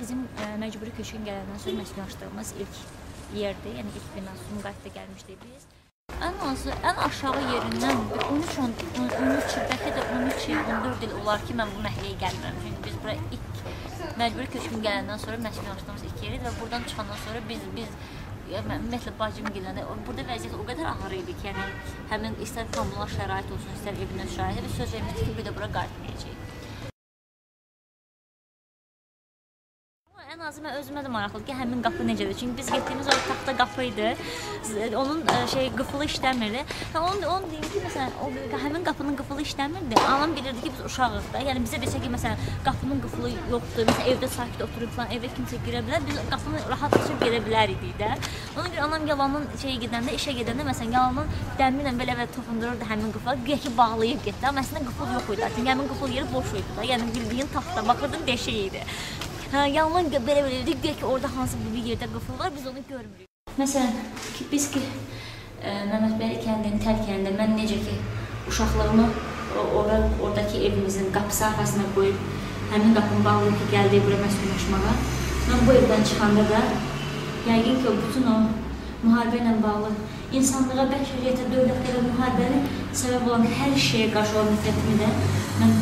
bizim məcburi köçkün gələndən sonra məskunlaşdığımız ilk yerdir. Yəni ilk bina Sumqayıtda gəlmişdik biz. Ən aşağı yerindən 13 il, bəlkə də 13 il, 14 il olar ki, mən bu məhəlləyə gəlmirəm. Çünki biz bura ilk məcburi köçkün gələndən sonra məskunlaşdığımız ilk yeridir və buradan çıxandan sonra ümumiyyətlə bacım gələndə, burada vəziyyət o qədər ağır idi ki, yəni, həmin istər kommunal şərait olsun, istər evinə şərait və söz vermişdi ki, bir də bura qayıtmayacaq. Ən azı mən özümə də maraqlı ki, həmin qapı necədir? Çünki biz getdiyimiz o taxta qapı idi, onun qıfılı işləmirdi. Onu deyim ki, məsələn, həmin qapının qıfılı işləmirdi, anam bilirdi ki, biz uşağıq da. Yəni, bizə desə ki, məsələn, qapının qıfılı yoxdur, məsələn, evdə sakit oturub falan, evə kimsə girə bilər, biz qapını rahat açıb gedə biləridik də. Ona görə anam yalanın işə gedəndə, məsələn, yalanın dəmir ilə belə əvvəl toxundururdu həmin qıfılı, güya ki, bağlayıb getdi, amma əslində qıfıl yox idi. Çünki həmin qıfıl yeri boş idi da, yəni bildiyin taxta, baxırdın deşik idi. Yanılan belə bilirdik, deyək ki, orada hansı bir yerdə qıfıl var, biz onu görmürük. Məsələn, biz ki, Məmmədbəli kəndini tərk edəndə mən necə ki, uşaqlığımı oradakı evimizin qapısı arxasına qoyub, həmin qapını bağlayıb ki, gəldik bura məskunlaşmağa, mən bu evdən çıxanda da yəqin ki, bütün o müharibə ilə bağlı, insanlığa, bəşəriyyətə, dövlətlərə, müharibəni səbəb olan hər şeyə qarşı olan nifrətimi də mən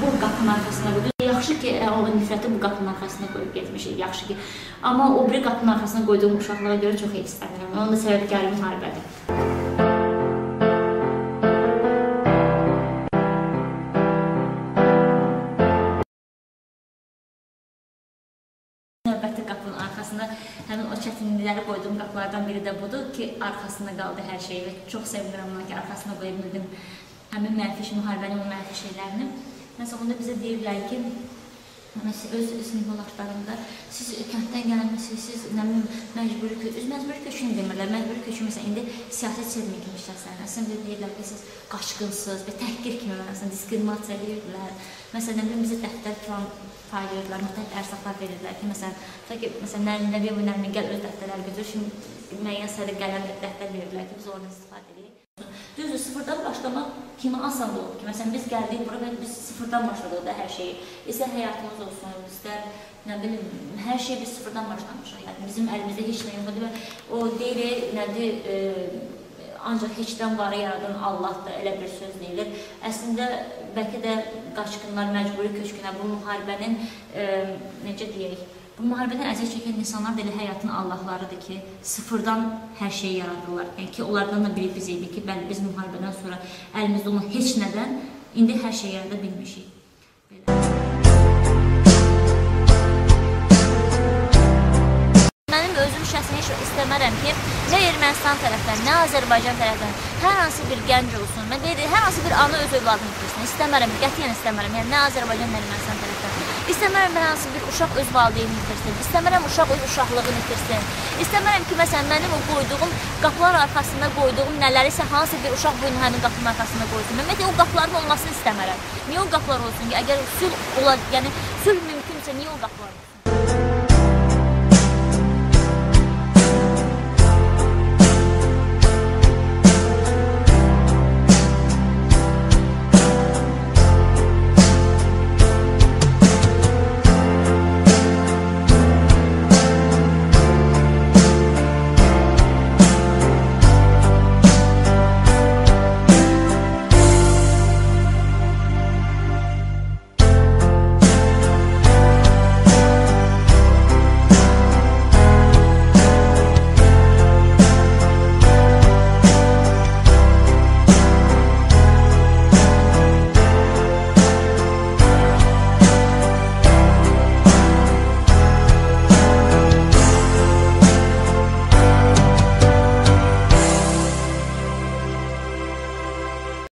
bu qapının arxasına qoydum. Yaxşı ki, o nifrəti bu qapının arxasına qoyub getmişik, yaxşı ki. Amma o biri qapının arxasına qoyduğum uşaqlara görə çox heyfslənirəm. Onun da səbəbkarı müharibədir. Növbəti qapının arxasına həmin o çətinlikləri qoyduğum qapılardan biri də budur ki, arxasında qaldı hər şey və çox sevinirəm ona ki, arxasına qoyub bildim həmin müharibənin mənfi şeylərini. Məsələn, onda bizə deyirlər ki, öz sinifdaşlarında siz kənddən gəlmişsiniz, siz məcburi köçkün demirlər, məcburi köçkün məsələn, indi siyasət çevrilmə kimi işləsənlər, sizə deyirlər ki, siz qaçqınsınız və təhqir kimi məsələn, diskriminasiya edirlər, məsələn, bizə dəftər plan paylayırlar, müxtəlif ərsaqlar verirlər ki, məsələn, nərmin gəl öz dəftərləri götür, şimdi müəyyən sayda qələm dəftər verirlər ki, biz oradan istifadə edirik. Düzdür, sıfırdan başlamaq kimi asan da olub ki, məsələn, biz gəldik bura, biz sıfırdan başladıq da hər şeyi. İstər həyatımız olsun, istər, nə bilim, hər şeyi biz sıfırdan başlamışıq. Yəni, bizim əlimizdə heç nə yoxdur və o deyir, nədir, ancaq heçdən varı yaradan Allah da elə bir söz deyilir. Əslində, bəlkə də qaçqınlar məcburi köçkünə bu müharibənin, necə deyək, bu müharibədən əziyyət çəkən insanlar da elə həyatın Allahlarıdır ki, sıfırdan hər şeyi yaradırlar. Yəni ki, onlardan da biri biz idi ki, bəli, biz müharibədən sonra əlimizdə olan heç nədən indi hər şey yarada bilmişik. Mənim özüm şəxsən heç istəmərəm ki, nə Ermənistan tərəfdən, nə Azərbaycan tərəfdən hər hansı bir gənc olsun, mən deyirəm, hər hansı bir ana öz övladını itirsin, istəmərəm, qətiyyən istəmərəm, yəni nə Azərbaycan, nə Ermənistan tərəfdən. İstəmərəm, mən hansı bir uşaq öz valideyni itirsin, istəmərəm uşaq öz uşaqlığını itirsin, istəmərəm ki, məsələn, mənim o qoyduğum, qapılar arxasında qoyduğum nələrisə hansı bir uşaq boyunun həmin qapının arxasında qoysun. Ümumiyyətlə, o qapıların olmasını istəmərəm. Niyə o qapılar olsun ki, əgər sülh mümkünsə, niyə o qapılar olsun?